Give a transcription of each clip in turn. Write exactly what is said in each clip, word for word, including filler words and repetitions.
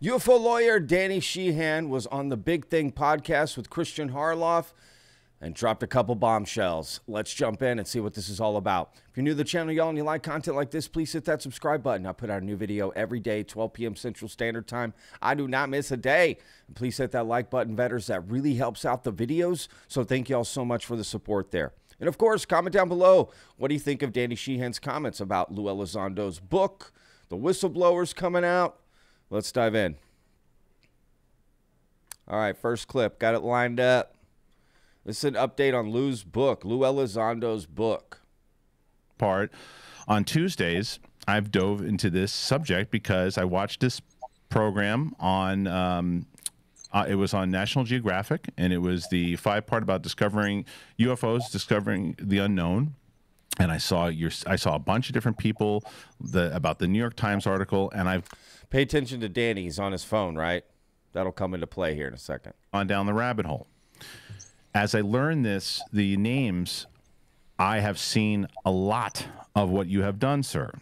U F O lawyer Danny Sheehan was on The Big Thing podcast with Christian Harloff and dropped a couple bombshells. Let's jump in and see what this is all about. If you're new to the channel, y'all, and you like content like this, please hit that subscribe button. I put out a new video every day, twelve p m Central Standard Time. I do not miss a day. And please hit that like button, vetters. That really helps out the videos. So thank y'all so much for the support there. And of course, comment down below. What do you think of Danny Sheehan's comments about Lue Elizondo's book, The Whistleblower's coming out? Let's dive in. All right, first clip. Got it lined up. This is an update on Lue's book, Lue Elizondo's book. Part. On Tuesdays, I've dove into this subject because I watched this program on, um, uh, it was on National Geographic, and it was the five-part about discovering U F Os, discovering the unknown. And I saw your, I saw a bunch of different people the, about the New York Times article, and I've... Pay attention to Danny. He's on his phone, right? That'll come into play here in a second. On down the rabbit hole. As I learn this, the names, I have seen a lot of what you have done, sir.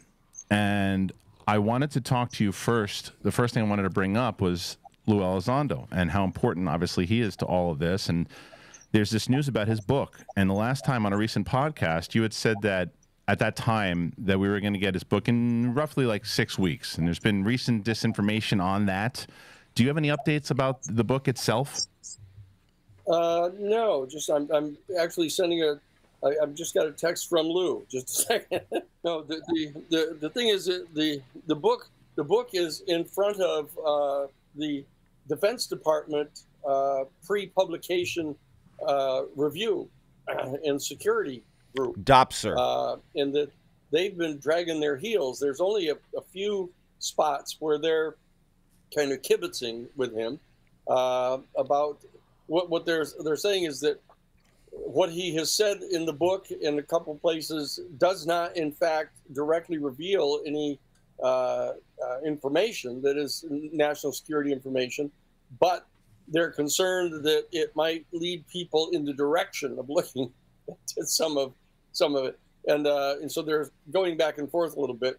And I wanted to talk to you first. The first thing I wanted to bring up was Lue Elizondo and how important, obviously, he is to all of this. And there's this news about his book. And the last time on a recent podcast, you had said that at that time that we were going to get his book in roughly like six weeks. And there's been recent disinformation on that. Do you have any updates about the book itself? Uh, no, just I'm, I'm actually sending a, I, I've just got a text from Lue. Just a second. No, the, the, the, the thing is that the, the book, the book is in front of, uh, the Defense Department, uh, pre-publication, uh, review and security group. D O P S R. Uh, and that they've been dragging their heels. There's only a, a few spots where they're kind of kibitzing with him, uh, about, What what they're they're saying is that what he has said in the book in a couple places does not, in fact, directly reveal any uh, uh, information that is national security information, but they're concerned that it might lead people in the direction of looking at some of some of it, and uh, and so they're going back and forth a little bit.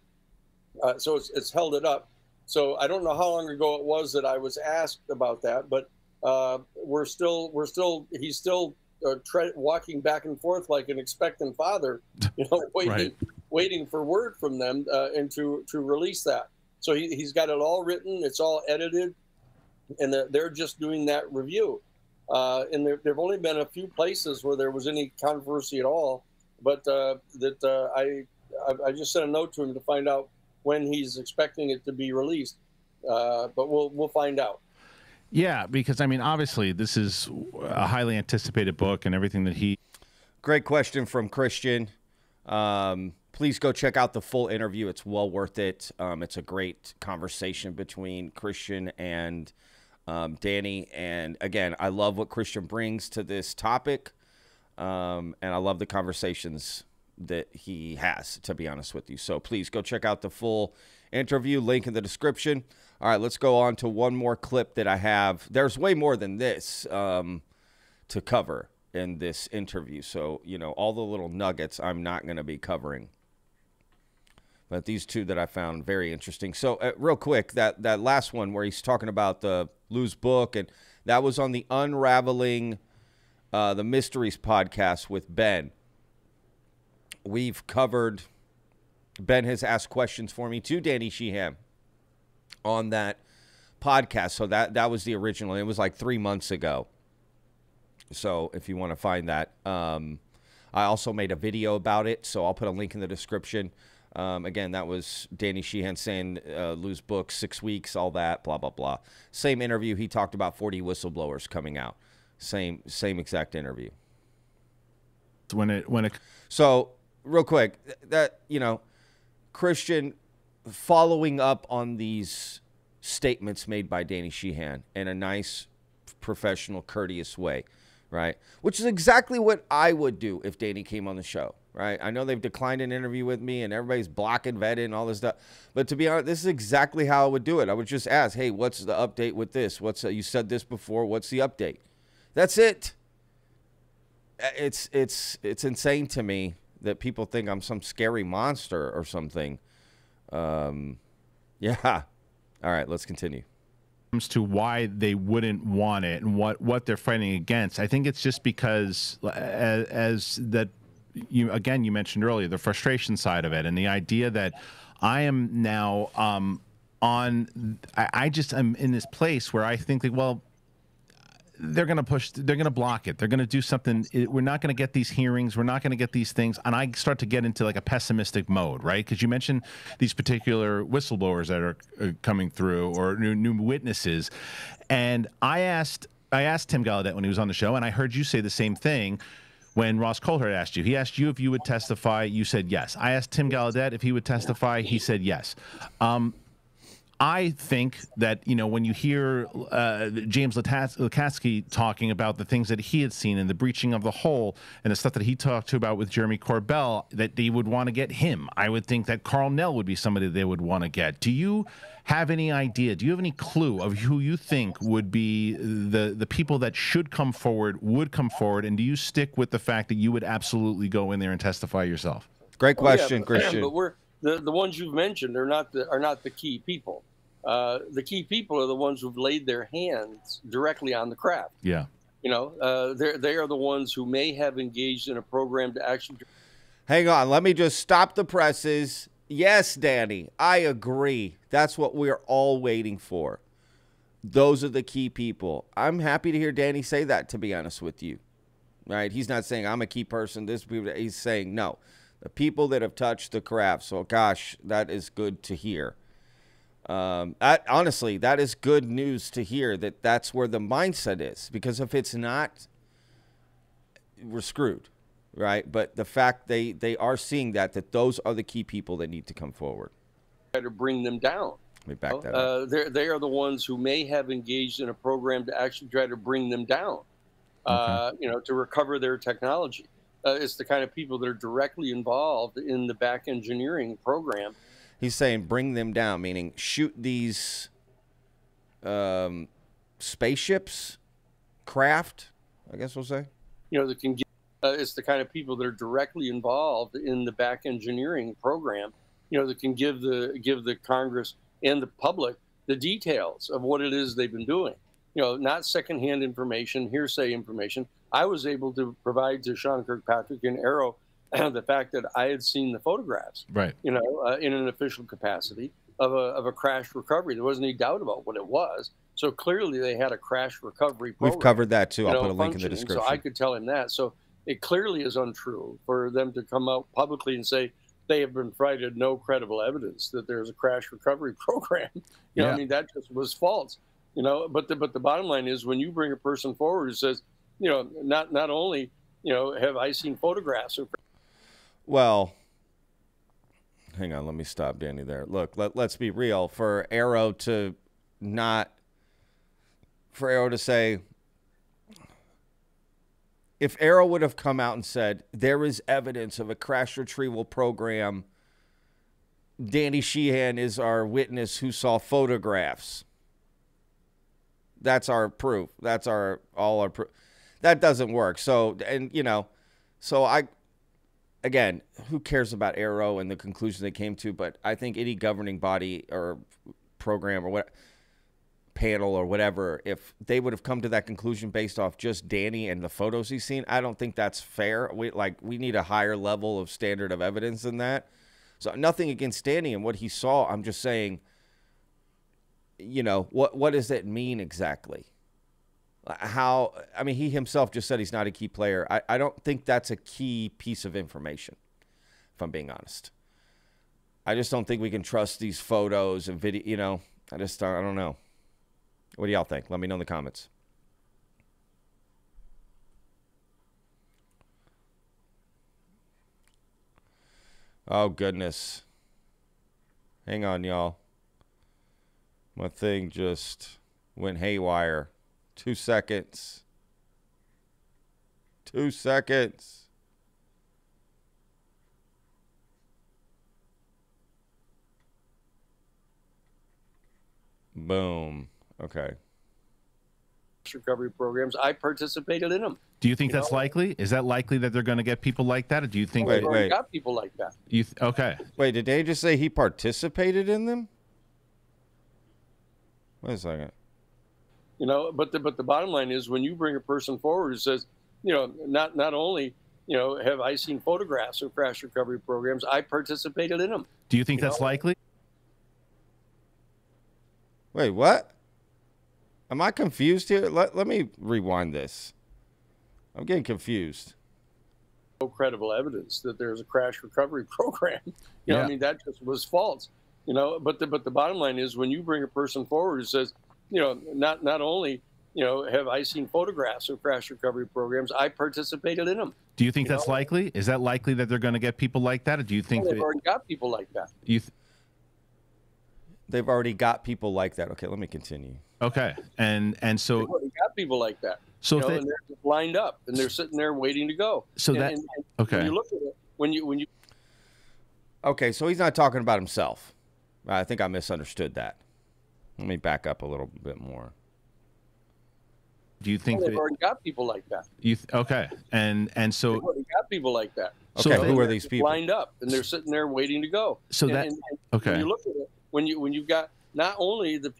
Uh, so it's it's held it up. So I don't know how long ago it was that I was asked about that, but. Uh, we're still, we're still, he's still uh, tre walking back and forth like an expectant father, you know, waiting, right. waiting for word from them uh, and to, to release that. So he, he's got it all written, it's all edited, and they're just doing that review. Uh, and there, there've only been a few places where there was any controversy at all, but uh, that uh, I, I, I just sent a note to him to find out when he's expecting it to be released. Uh, but we'll, we'll find out. Yeah, because, I mean, obviously, this is a highly anticipated book and everything that he... Great question from Christian. Um, please go check out the full interview. It's well worth it. Um, it's a great conversation between Christian and um, Danny. And, again, I love what Christian brings to this topic, um, and I love the conversations that he has, to be honest with you. So please go check out the full interview, link in the description. All right, let's go on to one more clip that I have. There's way more than this um, to cover in this interview. So, you know, all the little nuggets I'm not going to be covering. But these two that I found very interesting. So uh, real quick, that, that last one where he's talking about the Lue's book, and that was on the Unraveling uh, the Mysteries podcast with Ben. We've covered, Ben has asked questions for me to Danny Sheehan on that podcast. So that that was the original. It was like three months ago. So if you want to find that, um, I also made a video about it. So I'll put a link in the description. Um, again, that was Danny Sheehan saying uh, Lue's book, six weeks, all that, blah, blah, blah. Same interview. He talked about forty whistleblowers coming out. Same same exact interview. When it when it so real quick that you know Christian following up on these statements made by Danny Sheehan in a nice, professional, courteous way, right? Which is exactly what I would do if Danny came on the show, right? I know they've declined an interview with me and everybody's blocking, vetted, and all this stuff. But to be honest, this is exactly how I would do it. I would just ask, hey, what's the update with this? What's uh, you said this before. What's the update? That's it. It's, it's, it's insane to me that people think I'm some scary monster or something. Um, yeah. All right, let's continue. comes to why they wouldn't want it and what what they're fighting against, I think it's just because as, as that you again you mentioned earlier, the frustration side of it and the idea that I am now um, on I, I just am in this place where I think that, well, they're going to push, they're going to block it, they're going to do something, we're not going to get these hearings, we're not going to get these things, and I start to get into like a pessimistic mode, right? Because you mentioned these particular whistleblowers that are uh, coming through, or new, new witnesses, and I asked I asked Tim Gallaudet when he was on the show, and I heard you say the same thing when Ross Colhart asked you. He asked you if you would testify, you said yes. I asked Tim Gallaudet if he would testify, he said yes. Um, I think that, you know, when you hear uh, James Lacatski talking about the things that he had seen and the breaching of the hole and the stuff that he talked to about with Jeremy Corbell, that they would want to get him. I would think that Carl Nell would be somebody they would want to get. Do you have any idea? Do you have any clue of who you think would be the, the people that should come forward, would come forward? And do you stick with the fact that you would absolutely go in there and testify yourself? Great question, oh, yeah, but, Christian. But we're The, the ones you've mentioned are not the, are not the key people. Uh, the key people are the ones who've laid their hands directly on the craft. Yeah. You know, uh, they're, they are the ones who may have engaged in a program to actually. Hang on. Let me just stop the presses. Yes, Danny, I agree. That's what we're all waiting for. Those are the key people. I'm happy to hear Danny say that, to be honest with you. Right. He's not saying I'm a key person. This he's saying no. The people that have touched the craft. So, gosh, that is good to hear. Um, that, honestly, that is good news to hear, that that's where the mindset is. Because if it's not, we're screwed, right? But the fact they, they are seeing that, that those are the key people that need to come forward. Try to bring them down. Let me back that uh, up. They're, they are the ones who may have engaged in a program to actually try to bring them down, okay. uh, you know, to recover their technology. Uh, it's the kind of people that are directly involved in the back engineering program. He's saying bring them down, meaning shoot these um, spaceships, craft, I guess we'll say. You know, that can get, uh, it's the kind of people that are directly involved in the back engineering program, you know, that can give the, give the Congress and the public the details of what it is they've been doing. You know, not secondhand information, hearsay information. I was able to provide to Sean Kirkpatrick and A A R O the fact that I had seen the photographs, right? You know, uh, in an official capacity of a, of a crash recovery. There wasn't any doubt about what it was. So clearly they had a crash recovery program. We've covered that too. I'll know, put a link in the description. So I could tell him that. So it clearly is untrue for them to come out publicly and say they have been provided no credible evidence that there's a crash recovery program. You yeah. know, I mean, that just was false. You know, but the, but the bottom line is when you bring a person forward who says, you know, not not only, you know, have I seen photographs. Or well, hang on. Let me stop Danny there. Look, let, let's be real. For A A R O to not, for A A R O to say, if A A R O would have come out and said, there is evidence of a crash retrieval program, Danny Sheehan is our witness who saw photographs. That's our proof. That's our all our proof. That doesn't work. So, and you know, so I, again, who cares about A A R O and the conclusion they came to? But I think any governing body or program or what panel or whatever, if they would have come to that conclusion based off just Danny and the photos he's seen, I don't think that's fair. We like we need a higher level of standard of evidence than that. So nothing against Danny and what he saw. I'm just saying, you know, what what does that mean exactly? How, I mean, he himself just said he's not a key player. I, I don't think that's a key piece of information, if I'm being honest. I just don't think we can trust these photos and video, you know. I just, I don't know. What do y'all think? Let me know in the comments. Oh, goodness. Hang on, y'all. My thing just went haywire. Two seconds. Two seconds. Boom. Okay. Recovery programs. I participated in them. Do you think you that's know? likely? Is that likely that they're going to get people like that, or do you think wait, they've already wait. got people like that? You th okay. Wait, did they just say he participated in them? Wait a second. You know, but the, but the bottom line is, when you bring a person forward who says, you know, not not only, you know, have I seen photographs of crash recovery programs, I participated in them. Do you think you that's know? likely? Wait, what? Am I confused here? Let, let me rewind this. I'm getting confused. No credible evidence that there's a crash recovery program. You yeah. know, I mean, that just was false. You know, but the, but the bottom line is, when you bring a person forward who says, you know, not not only, you know, have I seen photographs of crash recovery programs, I participated in them. Do you think you that's know? likely? Is that likely that they're going to get people like that? Or do you think well, they've that, already got people like that? You th they've already got people like that. Okay, let me continue. Okay, and and so they've already got people like that. So you know, they, and they're lined up and they're sitting there waiting to go. So and, that and, and okay. When you look at it, when you when you okay, so he's not talking about himself. I think I misunderstood that. Let me back up a little bit more. Do you think well, they've that, already got people like that? You th okay, and and so they've already got people like that. Okay, so who are these people? Lined up and they're sitting there waiting to go. So and, that and, and okay. When you look at it, when you when you've got not only the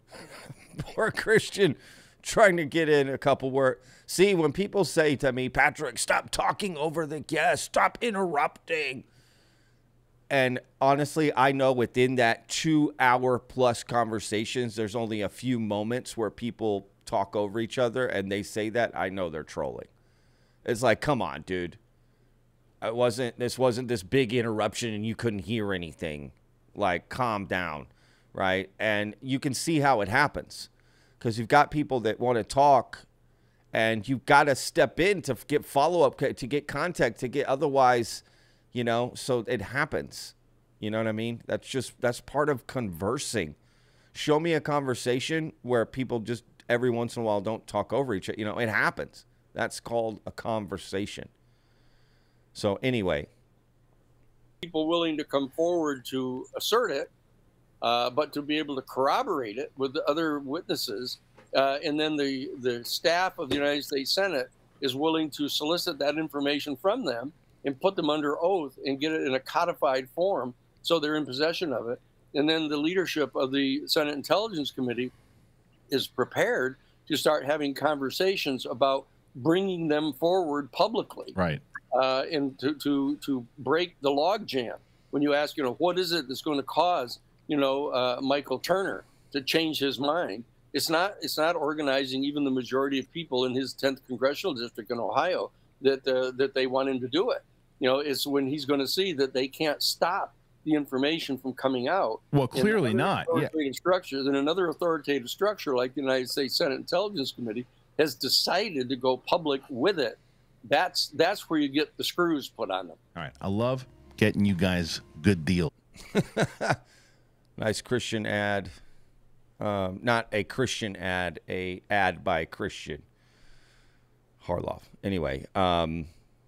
poor Christian trying to get in a couple words. See, when people say to me, Patrick, stop talking over the guest, stop interrupting. And honestly, I know within that two hour plus conversations, there's only a few moments where people talk over each other and they say that. I know they're trolling. It's like, come on, dude. It wasn't, this wasn't this big interruption and you couldn't hear anything. Like, calm down, right? And you can see how it happens because you've got people that want to talk and you've got to step in to get follow-up, to get contact, to get otherwise... You know, so it happens. You know what I mean? That's just, that's part of conversing. Show me a conversation where people just every once in a while don't talk over each other. You know, it happens. That's called a conversation. So anyway. People willing to come forward to assert it, uh, but to be able to corroborate it with the other witnesses. Uh, and then the, the staff of the United States Senate is willing to solicit that information from them and put them under oath and get it in a codified form so they're in possession of it. And then the leadership of the Senate Intelligence Committee is prepared to start having conversations about bringing them forward publicly. Right. Uh, and to, to, to break the logjam. When you ask, you know, what is it that's going to cause, you know, uh, Michael Turner to change his mind? It's not, it's not organizing even the majority of people in his tenth Congressional District in Ohio that, uh, that they want him to do it. You know, it's when he's going to see that they can't stop the information from coming out. Well, clearly not. Yeah. Structures and another authoritative structure like the United States Senate Intelligence Committee has decided to go public with it. That's that's where you get the screws put on them. All right. I love getting you guys good deal. Nice Christian ad. Um, not a Christian ad, a ad by Christian Harloff. Anyway, um...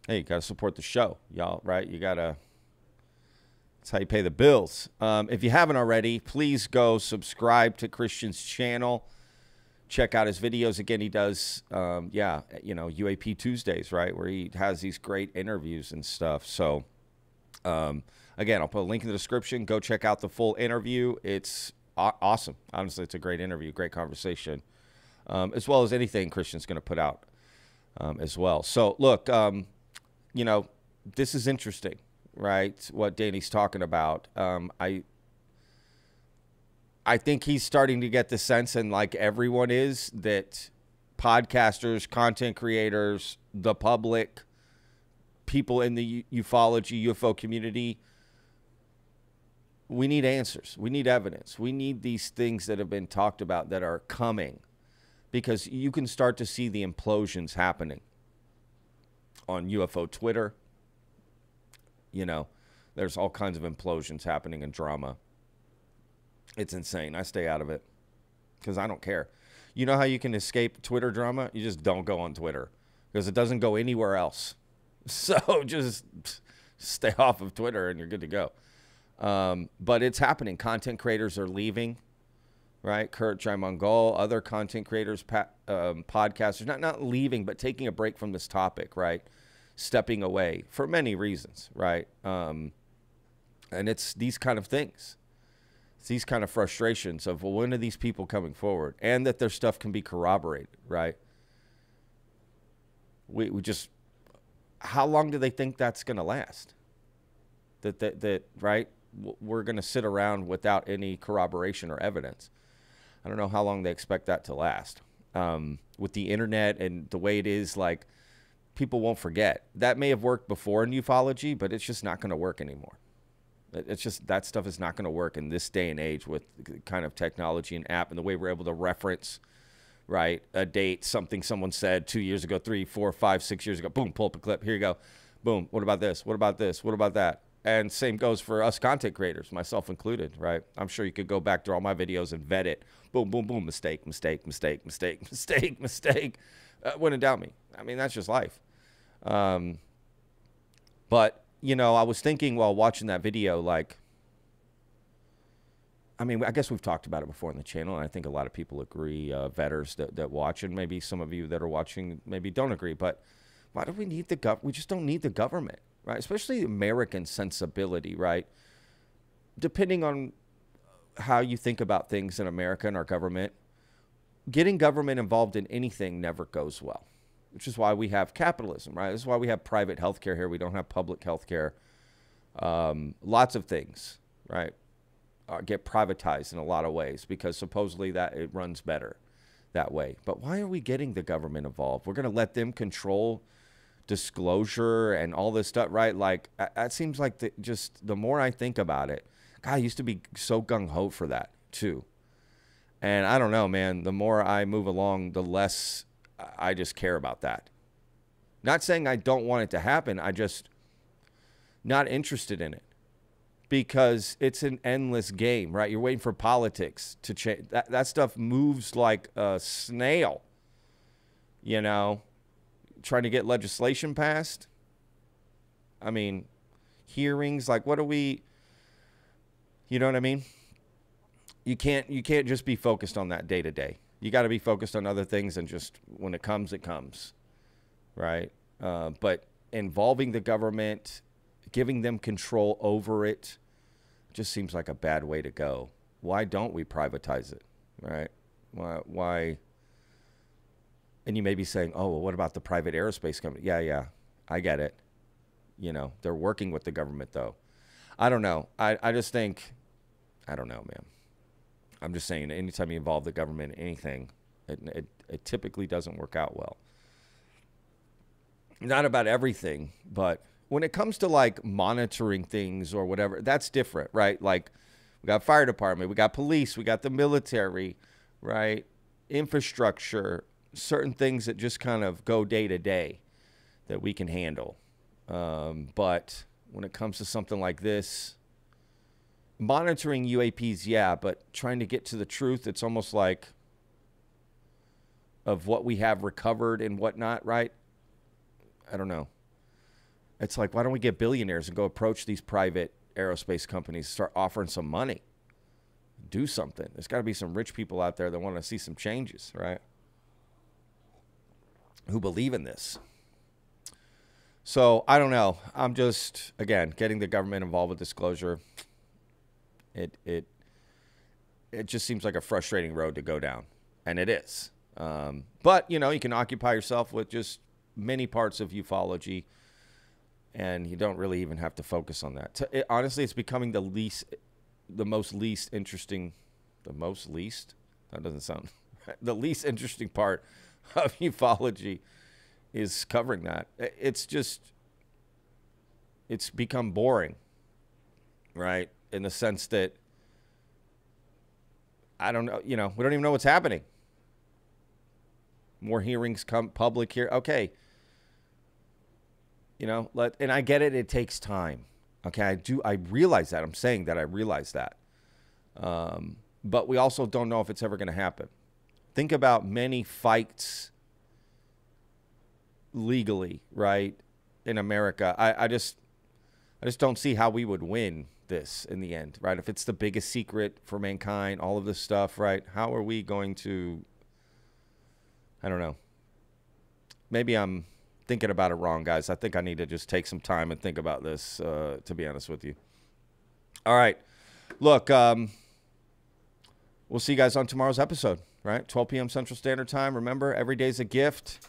hey, you got to support the show, y'all, right? You got to, that's how you pay the bills. Um, if you haven't already, please go subscribe to Christian's channel. Check out his videos. Again, he does, um, yeah, you know, U A P Tuesdays, right? Where he has these great interviews and stuff. So, um, again, I'll put a link in the description. Go check out the full interview. It's awesome. Honestly, it's a great interview, great conversation, um, as well as anything Christian's going to put out um, as well. So, look, um, you know, this is interesting, right? What Danny's talking about. Um, I I think he's starting to get the sense, and like everyone is, that podcasters, content creators, the public, people in the ufology, U F O community, we need answers. We need evidence. We need these things that have been talked about that are coming, because you can start to see the implosions happening on U F O Twitter. You know, there's all kinds of implosions happening and drama. It's insane. I stay out of it because I don't care. You know how you can escape Twitter drama? You just don't go on Twitter because it doesn't go anywhere else. So just stay off of Twitter and you're good to go. Um, but it's happening. Content creators are leaving, right? Kurt Jaimungal, other content creators, pa um, podcasters, not, not leaving, but taking a break from this topic, right? Stepping away for many reasons, right? Um, and it's these kind of things. It's these kind of frustrations of, well, when are these people coming forward? And that their stuff can be corroborated, right? We, we just, how long do they think that's going to last? That, that, that right? We're going to sit around without any corroboration or evidence. I don't know how long they expect that to last. Um, with the internet and the way it is, like, people won't forget. That may have worked before in ufology, but it's just not going to work anymore. It's just that stuff is not going to work in this day and age with the kind of technology and app and the way we're able to reference, right, a date, something someone said two years ago, three, four, five, six years ago. Boom, pull up a clip. Here you go. Boom. What about this? What about this? What about that? And same goes for us content creators, myself included, right? I'm sure you could go back to all my videos and vet it. Boom, boom, boom. Mistake, mistake, mistake, mistake, mistake, mistake. Uh, wouldn't doubt me. I mean, that's just life. Um, but, you know, I was thinking while watching that video, like, I mean, I guess we've talked about it before on the channel, and I think a lot of people agree, uh, vetters that, that watch, and maybe some of you that are watching maybe don't agree, but why do we need the gov? We just don't need the government, right? Especially American sensibility, right? Depending on how you think about things in America and our government, getting government involved in anything never goes well, which is why we have capitalism, right? This is why we have private healthcare here. We don't have public healthcare. Um, lots of things, right, uh, get privatized in a lot of ways because supposedly that it runs better that way. But why are we getting the government involved? We're going to let them control disclosure and all this stuff, right? Like, that seems like the, just the more I think about it, God, I used to be so gung-ho for that too. And I don't know, man, the more I move along, the less I just care about that. Not saying I don't want it to happen. I just not interested in it because it's an endless game, right? You're waiting for politics to change. That, that stuff moves like a snail, you know, trying to get legislation passed. I mean, hearings, like, what do we, you know what I mean? You can't, you can't just be focused on that day to day. You got to be focused on other things, and just when it comes, it comes, right? Uh, but involving the government, giving them control over it, just seems like a bad way to go. Why don't we privatize it, right? Why? Why? And you may be saying, oh, well, what about the private aerospace company? Yeah, yeah, I get it. You know, they're working with the government, though. I don't know. I, I just think, I don't know, man. I'm just saying, anytime you involve the government in anything, it, it, it typically doesn't work out well. Not about everything, but when it comes to, like, monitoring things or whatever, that's different, right? Like, we got fire department, we got police, we got the military, right? Infrastructure, certain things that just kind of go day to day that we can handle. Um, but when it comes to something like this, monitoring U A Ps, yeah, but trying to get to the truth, it's almost like of what we have recovered and whatnot, right? I don't know. It's like, why don't we get billionaires and go approach these private aerospace companies, start offering some money, do something? There's got to be some rich people out there that want to see some changes, right? Who believe in this. So I don't know. I'm just, again, getting the government involved with disclosure. It, it, it just seems like a frustrating road to go down, and it is. Um, but, you know, you can occupy yourself with just many parts of ufology, and you don't really even have to focus on that. It, honestly, it's becoming the least, the most least interesting, the most least? That doesn't sound right. The least interesting part of ufology is covering that. It, it's just, it's become boring, right? In the sense that I don't know, you know, we don't even know what's happening. More hearings come public here. Okay. You know, let, and I get it. It takes time. Okay. I do. I realize that. I'm saying that I realize that. Um, but we also don't know if it's ever going to happen. Think about many fights legally, right? In America. I, I just, I just don't see how we would win this in the end, right? If it's the biggest secret for mankind, all of this stuff, right? How are we going to, I don't know. Maybe I'm thinking about it wrong, guys. I think I need to just take some time and think about this, uh, to be honest with you. All right. Look, um, We'll see you guys on tomorrow's episode, right? twelve p m Central Standard Time. Remember, every day's a gift.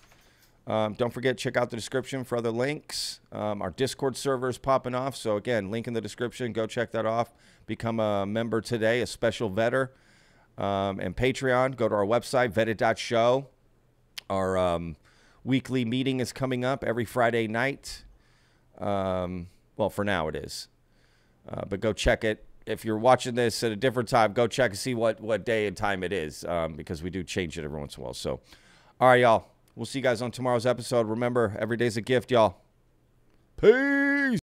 Um, don't forget, check out the description for other links. Um, our Discord server is popping off. So, again, link in the description. Go check that off. Become a member today, a special vetter. Um, and Patreon, go to our website, vetted dot show. Our um, weekly meeting is coming up every Friday night. Um, well, for now it is. Uh, but go check it. If you're watching this at a different time, go check and see what, what day and time it is, um, because we do change it every once in a while. So, all right, y'all. We'll see you guys on tomorrow's episode. Remember, every day's a gift, y'all. Peace.